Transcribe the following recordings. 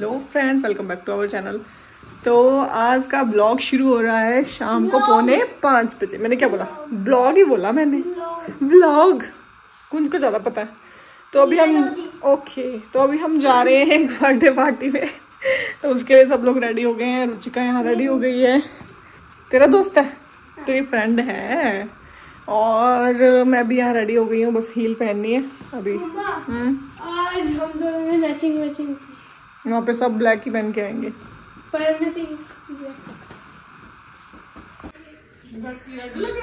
Hello friend, welcome back to our channel. तो आज का ब्लॉग शुरू हो रहा है शाम को 4:45 बजे। मैंने क्या बोला? ब्लॉग ही बोला मैंने, ब्लॉग। कुंज को ज़्यादा पता है। तो अभी हम तो अभी हम जा रहे हैं एक बर्थडे पार्टी में। तो उसके लिए सब लोग रेडी हो गए हैं। रुचिका यहाँ रेडी हो गई है, तेरा दोस्त है, तेरी फ्रेंड है, और मैं भी यहाँ रेडी हो गई हूँ। बस हील पहननी है अभी। आज हम दोनों ने मैचिंग यहाँ पे सब ब्लैक ही पहन के आएंगे।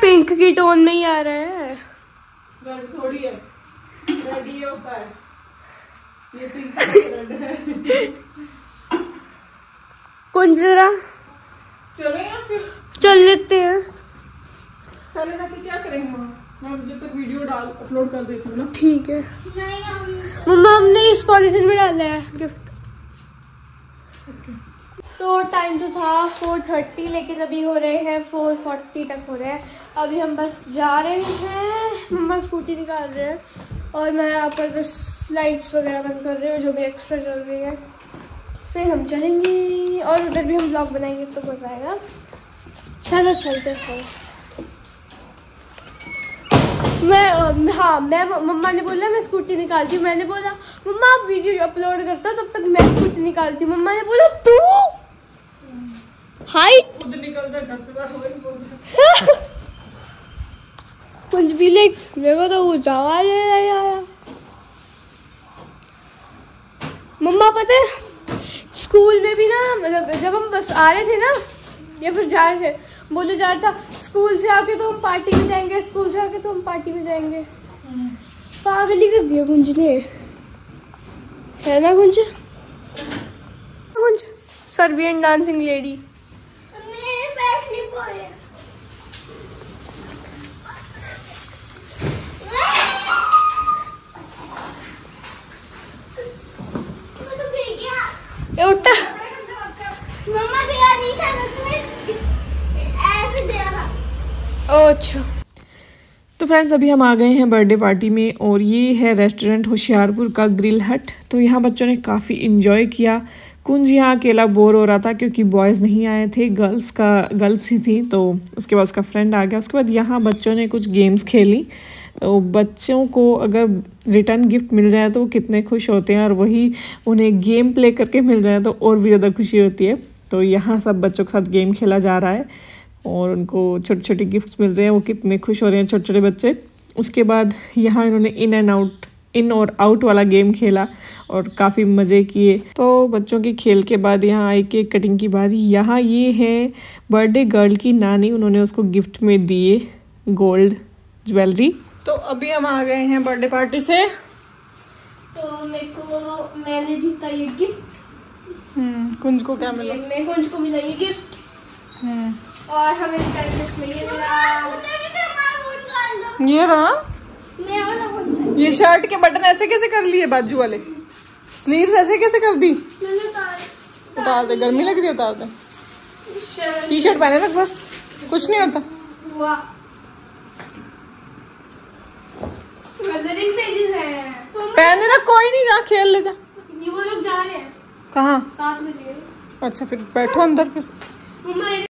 पिंक की टोन में ही आ रहा है, थोड़ी है। रेड ये होता है, ये पिंक रेड है। कुंज जरा चलो या फिर चल लेते हैं। पहले जाके क्या करेंगे? मैं जब तक वीडियो डाल अपलोड कर देती हूँ ना, ठीक है? मम्मा हमने इस पॉलिथीन में डाला है गिफ्ट। Okay. तो टाइम तो था 4:30, लेकिन अभी हो रहे हैं 4:40 तक हो रहे हैं। अभी हम बस जा रहे हैं, मम्मा स्कूटी निकाल रहे हैं और मैं यहाँ पर बस लाइट्स वगैरह बंद कर रही हूँ जो भी एक्स्ट्रा चल रही है। फिर हम चलेंगे और उधर भी हम ब्लॉग बनाएंगे तो मज़ा आएगा। चलो चलते फिर। हाँ मैं मम्मा ने बोला मैं स्कूटी निकालती हूँ। मैंने बोला मम्मा आप वीडियो अपलोड करते हो तब तक मैं स्कूटी निकालती हूँ। मम्मा ने बोला तू हाइट खुद निकलता घर से। कुछ भी ले, मेरे को तो जावा ले आया। मम्मा पता है स्कूल में भी ना, मतलब जब हम बस आ रहे थे ना या फिर जा रहे थे, बोले जा रहा था स्कूल से आके तो हम पार्टी में जाएंगे, स्कूल से आके तो हम पार्टी में जाएंगे। पागल ही कर दिया कुंज ने, है ना Kunj? Kunj Serbian dancing lady. अच्छा तो फ्रेंड्स अभी हम आ गए हैं बर्थडे पार्टी में, और ये है रेस्टोरेंट होशियारपुर का ग्रिल हट। तो यहाँ बच्चों ने काफ़ी इन्जॉय किया। कुंज यहाँ अकेला बोर हो रहा था क्योंकि बॉयज़ नहीं आए थे, गर्ल्स ही थी। तो उसके बाद उसका फ्रेंड आ गया। उसके बाद यहाँ बच्चों ने कुछ गेम्स खेली। तो बच्चों को अगर रिटर्न गिफ्ट मिल जाए तो वो कितने खुश होते हैं, और वही उन्हें गेम प्ले करके मिल जाए तो और भी ज़्यादा खुशी होती है। तो यहाँ सब बच्चों के साथ गेम खेला जा रहा है और उनको छोटे छोटे गिफ्ट्स मिल रहे हैं। वो कितने खुश हो रहे हैं छोटे छोटे बच्चे। उसके बाद यहाँ इन्होंने इन और आउट वाला गेम खेला और काफ़ी मज़े किए। तो बच्चों के खेल के बाद यहाँ आई केक कटिंग की बारी। यहाँ ये है बर्थडे गर्ल की नानी, उन्होंने उसको गिफ्ट में दिए गोल्ड ज्वेलरी। तो अभी हम आ गए हैं बर्थडे पार्टी से। तो मैंने जीता ये गिफ्ट। कुंज को क्या मिला? कुंज को मिला ये गिफ्ट और हमें ये रहा। ये शर्ट के बटन ऐसे कैसे कर लिए? बाजू वाले स्लीव्स ऐसे कैसे कर दी? उतार दे, गर्मी लग रही है, उतार दे। टी शर्ट पहने तक बस, कुछ नहीं होता। पहने तक कोई नहीं, जा खेल ले जा। वो लोग जा रहे हैं कहाँ? 7 बजे। अच्छा फिर बैठो अंदर। फिर